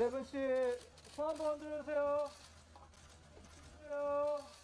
세븐씨 손 한번 흔들어주세요.